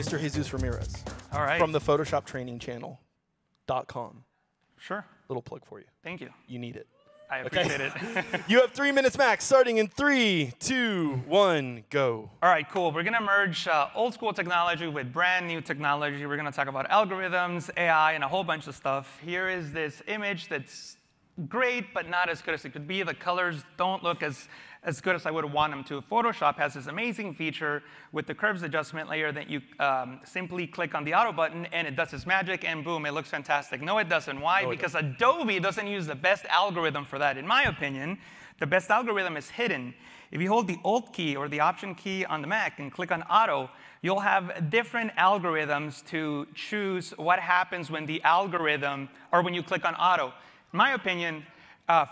Mr. Jesus Ramirez. All right. From the Photoshop Training Channel.com. Sure. Little plug for you. Thank you. You need it. I appreciate it. You have 3 minutes max, starting in 3, 2, 1, go. All right, cool. We're going to merge old school technology with brand new technology. We're going to talk about algorithms, AI, and a whole bunch of stuff. Here is this image that's great, but not as good as it could be. The colors don't look as good as I would want them to. Photoshop has this amazing feature with the curves adjustment layer that you simply click on the auto button, and it does its magic, and boom, it looks fantastic. No, it doesn't. Why? No, because Adobe doesn't use the best algorithm for that. In my opinion, the best algorithm is hidden. If you hold the Alt key or the Option key on the Mac and click on Auto, you'll have different algorithms to choose what happens when the algorithm, or when you click on Auto. In my opinion,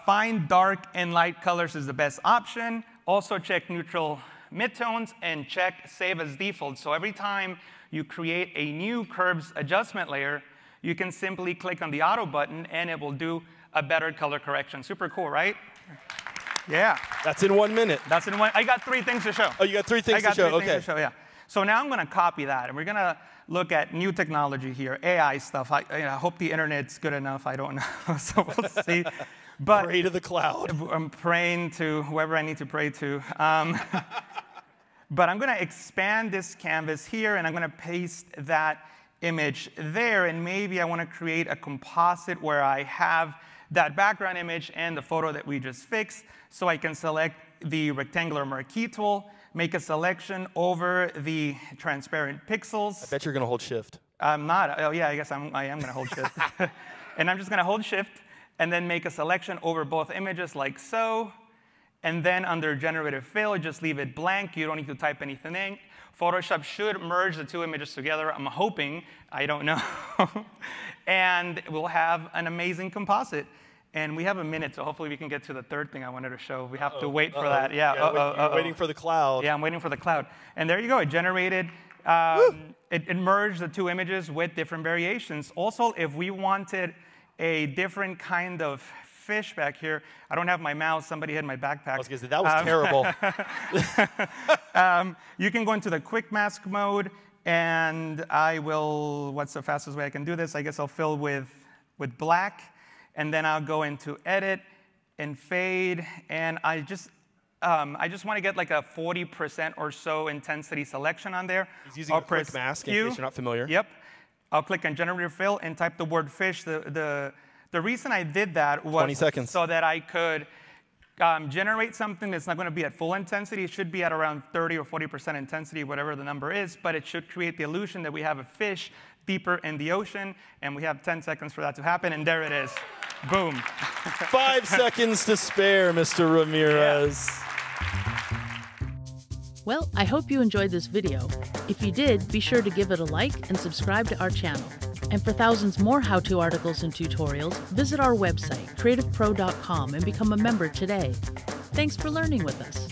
find dark and light colors is the best option. Also check neutral midtones and check save as default. So every time you create a new curves adjustment layer, you can simply click on the auto button and it will do a better color correction. Super cool, right? Yeah. That's in 1 minute. That's in one. I got three things to show. Oh, you got three things to show. I got 3 things to show, yeah. So now I'm going to copy that, and we're going to look at new technology here, AI stuff. I hope the internet's good enough. I don't know, so we'll see. But pray to the cloud. I'm praying to whoever I need to pray to. But I'm going to expand this canvas here, and I'm going to paste that image there. And maybe I want to create a composite where I have that background image and the photo that we just fixed. So I can select the rectangular marquee tool, make a selection over the transparent pixels. I bet you're going to hold shift. I'm not. Oh, yeah, I guess I am going to hold shift. And I'm just going to hold shift and then make a selection over both images like so. And then under generative fill, just leave it blank. You don't need to type anything in. Photoshop should merge the two images together. I'm hoping. I don't know. And we'll have an amazing composite. And we have a minute, so hopefully we can get to the third thing I wanted to show. We have to wait for that. Yeah, you're waiting for the cloud. Yeah, I'm waiting for the cloud. And there you go. It generated, it merged the two images with different variations. Also, if we wanted a different kind of fish back here. I don't have my mouse. Somebody hid my backpack. I was going to say, that was terrible. You can go into the quick mask mode, and I will, what's the fastest way I can do this? I guess I'll fill with black. And then I'll go into edit and fade, and I just want to get like a 40% or so intensity selection on there. He's using a quick mask in case you're not familiar. Yep. I'll click on generative fill and type the word fish. The reason I did that was 20 seconds. So that I could generate something that's not going to be at full intensity. It should be at around 30 or 40% intensity, whatever the number is, but it should create the illusion that we have a fish deeper in the ocean, and we have 10 seconds for that to happen, and there it is. Boom. 5 seconds to spare, Mr. Ramirez. Yeah. Well, I hope you enjoyed this video. If you did, be sure to give it a like and subscribe to our channel. And for thousands more how-to articles and tutorials, visit our website, creativepro.com, and become a member today. Thanks for learning with us.